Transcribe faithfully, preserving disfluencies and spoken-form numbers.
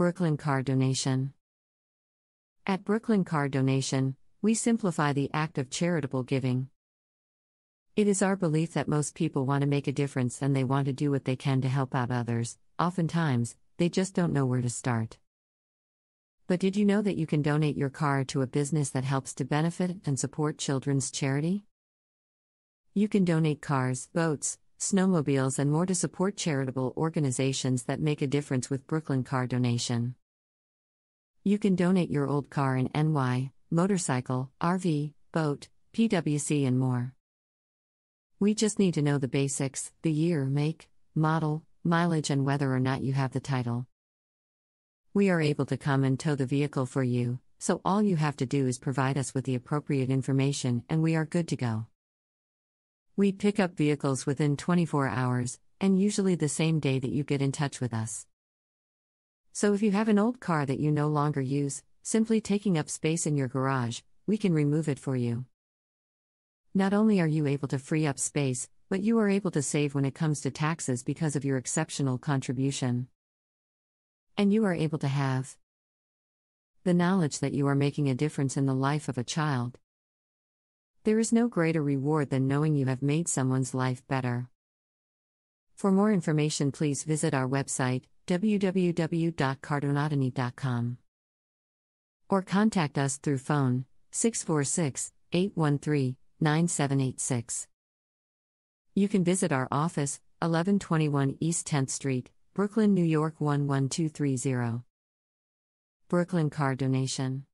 Brooklyn Car Donation. At Brooklyn Car Donation, we simplify the act of charitable giving. It is our belief that most people want to make a difference and they want to do what they can to help out others. Oftentimes, they just don't know where to start. But did you know that you can donate your car to a business that helps to benefit and support children's charity? You can donate cars, boats, snowmobiles, and more to support charitable organizations that make a difference with Brooklyn Car Donation. You can donate your old car in N Y, motorcycle, R V, boat, P W C, and more. We just need to know the basics: the year, make, model, mileage, and whether or not you have the title. We are able to come and tow the vehicle for you, so all you have to do is provide us with the appropriate information and we are good to go. We pick up vehicles within twenty-four hours, and usually the same day that you get in touch with us. So if you have an old car that you no longer use, simply taking up space in your garage, we can remove it for you. Not only are you able to free up space, but you are able to save when it comes to taxes because of your exceptional contribution. And you are able to have the knowledge that you are making a difference in the life of a child. There is no greater reward than knowing you have made someone's life better. For more information, please visit our website, w w w dot cardonateny dot com, or contact us through phone, six four six, eight one three, nine seven eight six. You can visit our office, eleven twenty-one East tenth Street, Brooklyn, New York one one two three zero. Brooklyn Car Donation.